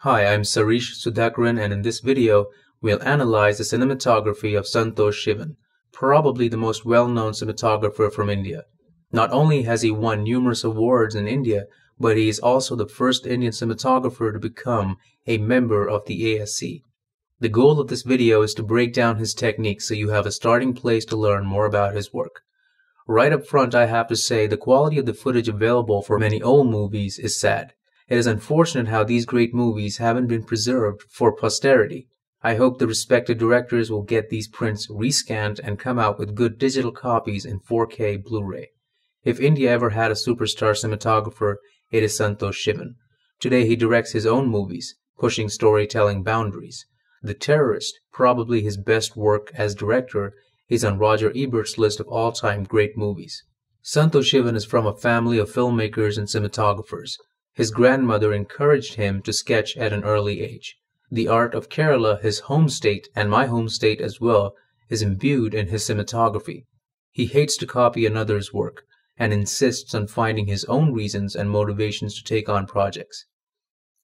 Hi, I'm Sareesh Sudhakaran, and in this video, we'll analyze the cinematography of Santosh Sivan, probably the most well-known cinematographer from India. Not only has he won numerous awards in India, but he is also the first Indian cinematographer to become a member of the ASC. The goal of this video is to break down his techniques so you have a starting place to learn more about his work. Right up front, I have to say the quality of the footage available for many old movies is sad. It is unfortunate how these great movies haven't been preserved for posterity. I hope the respected directors will get these prints rescanned and come out with good digital copies in 4K Blu-ray. If India ever had a superstar cinematographer, it is Santosh Sivan. Today he directs his own movies, pushing storytelling boundaries. The Terrorist, probably his best work as director, is on Roger Ebert's list of all-time great movies. Santosh Sivan is from a family of filmmakers and cinematographers. His grandmother encouraged him to sketch at an early age. The art of Kerala, his home state, and my home state as well, is imbued in his cinematography. He hates to copy another's work and insists on finding his own reasons and motivations to take on projects.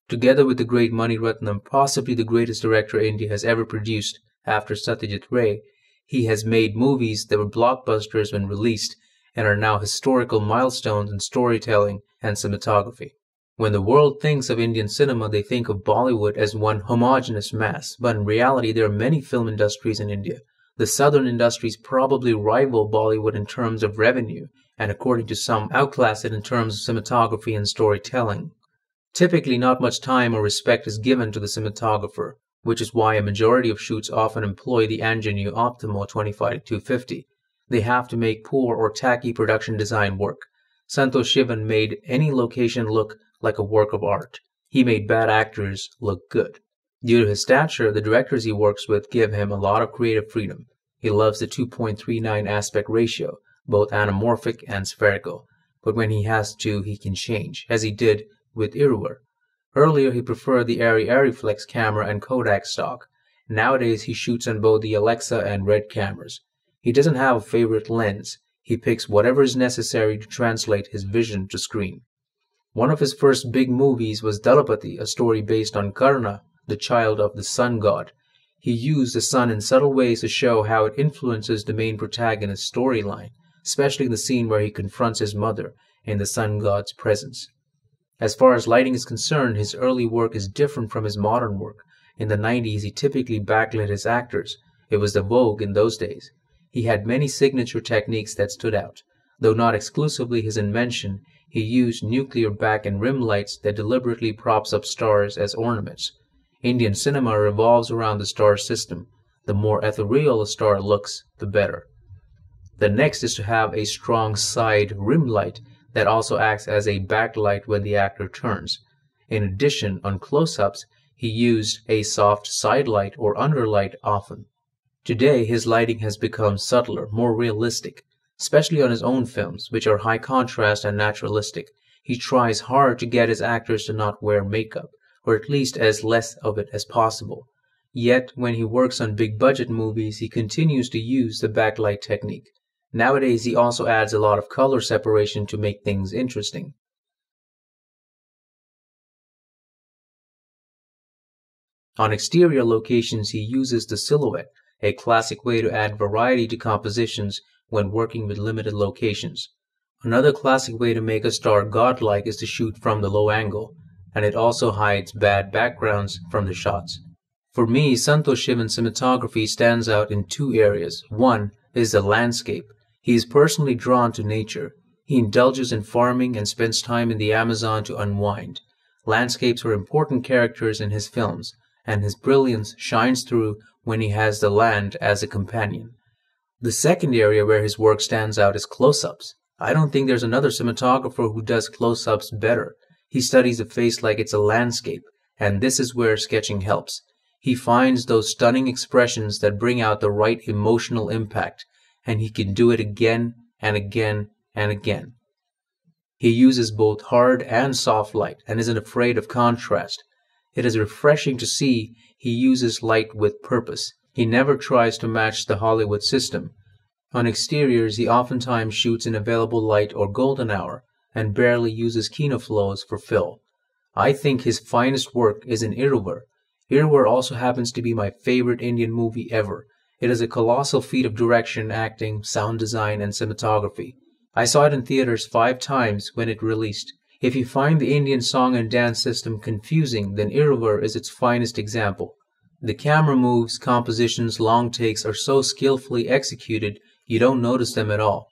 Together with the great Mani Ratnam, possibly the greatest director India has ever produced after Satyajit Ray, he has made movies that were blockbusters when released and are now historical milestones in storytelling and cinematography. When the world thinks of Indian cinema, they think of Bollywood as one homogeneous mass, but in reality there are many film industries in India. The southern industries probably rival Bollywood in terms of revenue, and according to some, outclass it in terms of cinematography and storytelling. Typically not much time or respect is given to the cinematographer, which is why a majority of shoots often employ the Angenieux Optimo 25-250. They have to make poor or tacky production design work. Santosh Sivan made any location look like a work of art. He made bad actors look good. Due to his stature, the directors he works with give him a lot of creative freedom. He loves the 2.39 aspect ratio, both anamorphic and spherical, but when he has to, he can change, as he did with Iruvar. Earlier, he preferred the Arri Ariflex camera and Kodak stock. Nowadays, he shoots on both the Alexa and RED cameras. He doesn't have a favorite lens. He picks whatever is necessary to translate his vision to screen. One of his first big movies was Dalapati, a story based on Karna, the child of the sun god. He used the sun in subtle ways to show how it influences the main protagonist's storyline, especially the scene where he confronts his mother in the sun god's presence. As far as lighting is concerned, his early work is different from his modern work. In the 90s, he typically backlit his actors. It was the vogue in those days. He had many signature techniques that stood out. Though not exclusively his invention, he used nuclear back and rim lights that deliberately props up stars as ornaments. Indian cinema revolves around the star system. The more ethereal a star looks, the better. The next is to have a strong side rim light that also acts as a backlight when the actor turns. In addition, on close-ups, he used a soft side light or underlight often. Today, his lighting has become subtler, more realistic, especially on his own films, which are high contrast and naturalistic. He tries hard to get his actors to not wear makeup, or at least as less of it as possible. Yet, when he works on big-budget movies, he continues to use the backlight technique. Nowadays, he also adds a lot of color separation to make things interesting. On exterior locations, he uses the silhouette, a classic way to add variety to compositions when working with limited locations. Another classic way to make a star godlike is to shoot from the low angle, and it also hides bad backgrounds from the shots. For me, Santosh Sivan's cinematography stands out in two areas. One is the landscape. He is personally drawn to nature. He indulges in farming and spends time in the Amazon to unwind. Landscapes are important characters in his films, and his brilliance shines through when he has the land as a companion. The second area where his work stands out is close-ups. I don't think there's another cinematographer who does close-ups better. He studies a face like it's a landscape, and this is where sketching helps. He finds those stunning expressions that bring out the right emotional impact, and he can do it again and again and again. He uses both hard and soft light and isn't afraid of contrast. It is refreshing to see he uses light with purpose. He never tries to match the Hollywood system. On exteriors, he oftentimes shoots in available light or golden hour and barely uses kinoflows for fill. I think his finest work is in Iruvar. Iruvar also happens to be my favorite Indian movie ever. It is a colossal feat of direction, acting, sound design, and cinematography. I saw it in theaters 5 times when it released. If you find the Indian song and dance system confusing, then Iruvar is its finest example. The camera moves, compositions, long takes are so skillfully executed, you don't notice them at all.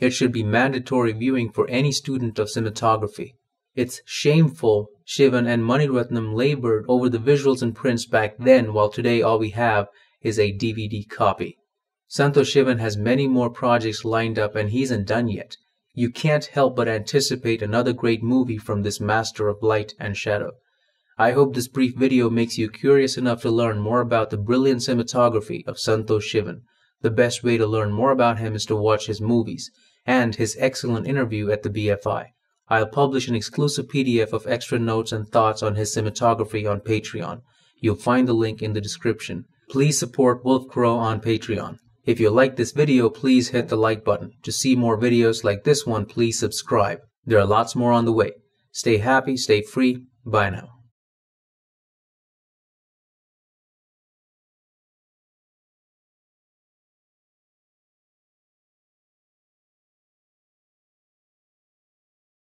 It should be mandatory viewing for any student of cinematography. It's shameful Sivan and Mani Ratnam labored over the visuals and prints back then, while today all we have is a DVD copy. Santosh Sivan has many more projects lined up and he isn't done yet. You can't help but anticipate another great movie from this master of light and shadow. I hope this brief video makes you curious enough to learn more about the brilliant cinematography of Santosh Sivan. The best way to learn more about him is to watch his movies and his excellent interview at the BFI. I'll publish an exclusive PDF of extra notes and thoughts on his cinematography on Patreon. You'll find the link in the description. Please support Wolfcrow on Patreon. If you like this video, please hit the like button. To see more videos like this one, please subscribe. There are lots more on the way. Stay happy, stay free. Bye now.